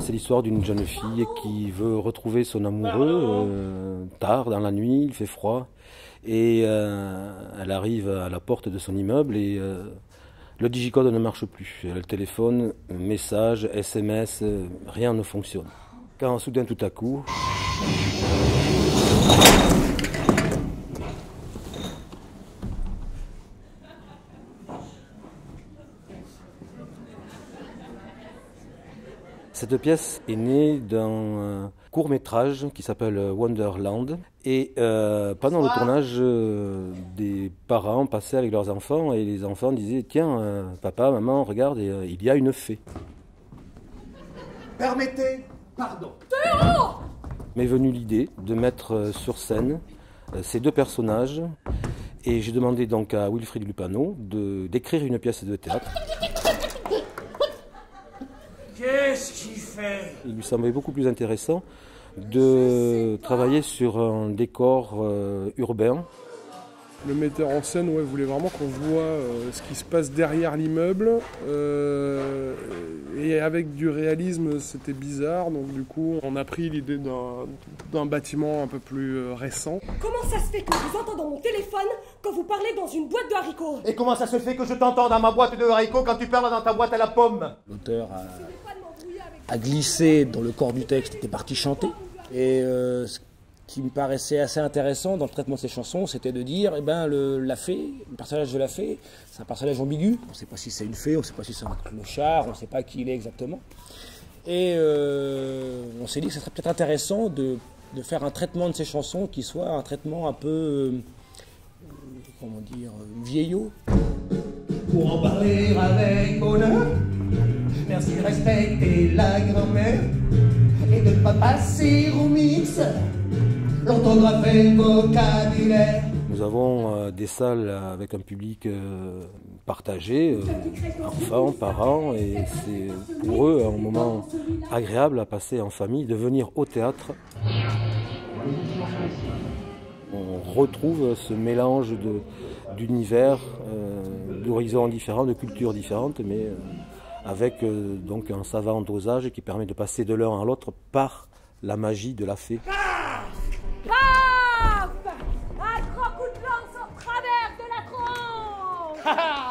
C'est l'histoire d'une jeune fille qui veut retrouver son amoureux tard dans la nuit, il fait froid, et elle arrive à la porte de son immeuble et le digicode ne marche plus. Elle téléphone, message, SMS, rien ne fonctionne. Quand soudain tout à coup... Cette pièce est née d'un court-métrage qui s'appelle Wonderland. Et pendant le tournage, des parents passaient avec leurs enfants et les enfants disaient « Tiens, papa, maman, regarde, il y a une fée. » Permettez, pardon. M'est venue l'idée de mettre sur scène ces deux personnages. Et j'ai demandé donc à Wilfrid Lupano d'écrire une pièce de théâtre. Qu'est-ce qu'il fait ? Il lui semblait beaucoup plus intéressant de travailler sur un décor urbain. Le metteur en scène voulait vraiment qu'on voit ce qui se passe derrière l'immeuble. Et avec du réalisme, c'était bizarre. Donc du coup, on a pris l'idée d'un bâtiment un peu plus récent. Comment ça se fait que je vous entends dans mon téléphone quand vous parlez dans une boîte de haricots? Et comment ça se fait que je t'entends dans ma boîte de haricots quand tu parles dans ta boîte à la pomme? L'auteur a glissé dans le corps du texte, était parti chanter. Et ce qui me paraissait assez intéressant dans le traitement de ces chansons, c'était de dire, eh ben, la fée, le personnage de la fée, c'est un personnage ambigu. On ne sait pas si c'est une fée, on ne sait pas si c'est un clochard, on ne sait pas qui il est exactement. Et on s'est dit que ce serait peut-être intéressant de faire un traitement de ces chansons qui soit un traitement un peu, comment dire, vieillot. Pour en parler avec bonheur, merci de respecter la grand-mère et de ne pas passer au mix l'orthographe et le vocabulaire. Nous avons des salles avec un public partagé, enfants, parents, et c'est pour eux un moment agréable à passer en famille, de venir au théâtre. On retrouve ce mélange d'univers, d'horizons différents, de cultures différentes, mais... avec donc un savant dosage qui permet de passer de l'un à l'autre par la magie de la fée. Paf ! Un grand coup de lance au travers de la tronche.